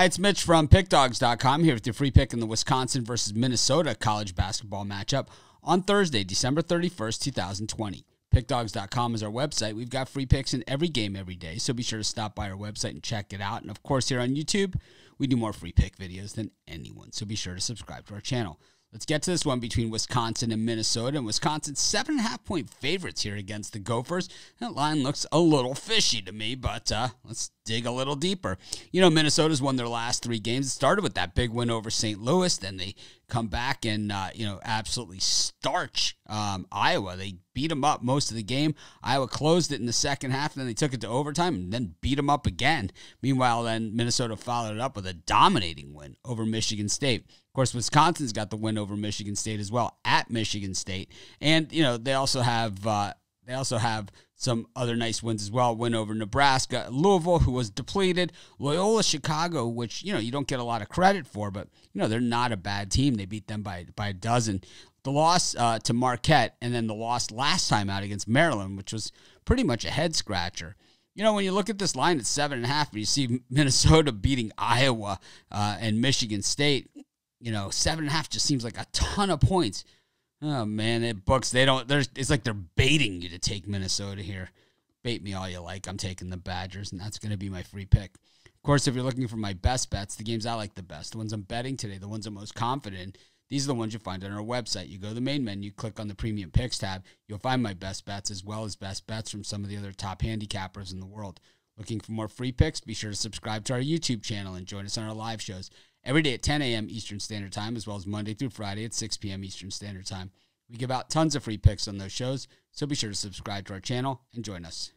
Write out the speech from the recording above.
Hi, it's Mitch from PickDogs.com here with your free pick in the Wisconsin versus Minnesota college basketball matchup on Thursday, December 31st, 2020. PickDogs.com is our website. We've got free picks in every game every day, so be sure to stop by our website and check it out. And, of course, here on YouTube, we do more free pick videos than anyone, so be sure to subscribe to our channel. Let's get to this one between Wisconsin and Minnesota. And Wisconsin's 7.5-point favorites here against the Gophers. That line looks a little fishy to me, but let's dig a little deeper. You know, Minnesota's won their last three games. It started with that big win over St. Louis. Then they come back and, absolutely starch Iowa. They beat them up most of the game. Iowa closed it in the second half, and then they took it to overtime and then beat them up again. Meanwhile, then Minnesota followed it up with a dominating win over Michigan State. Of course, Wisconsin's got the win over Michigan State as well at Michigan State, and you know they also have some other nice wins as well. Win over Nebraska, Louisville, who was depleted, Loyola Chicago, which you know you don't get a lot of credit for, but you know they're not a bad team. They beat them by a dozen. The loss to Marquette, and then the loss last time out against Maryland, which was pretty much a head scratcher. You know, when you look at this line at 7.5, and you see Minnesota beating Iowa and Michigan State. You know, 7.5 just seems like a ton of points. Oh, man, it books. They don't, it's like they're baiting you to take Minnesota here. Bait me all you like. I'm taking the Badgers, and that's going to be my free pick. Of course, if you're looking for my best bets, the games I like the best, the ones I'm betting today, the ones I'm most confident in, these are the ones you find on our website. You go to the main menu, click on the Premium Picks tab. You'll find my best bets as well as best bets from some of the other top handicappers in the world. Looking for more free picks? Be sure to subscribe to our YouTube channel and join us on our live shows every day at 10 a.m. Eastern Standard Time, as well as Monday through Friday at 6 p.m. Eastern Standard Time. We give out tons of free picks on those shows, so be sure to subscribe to our channel and join us.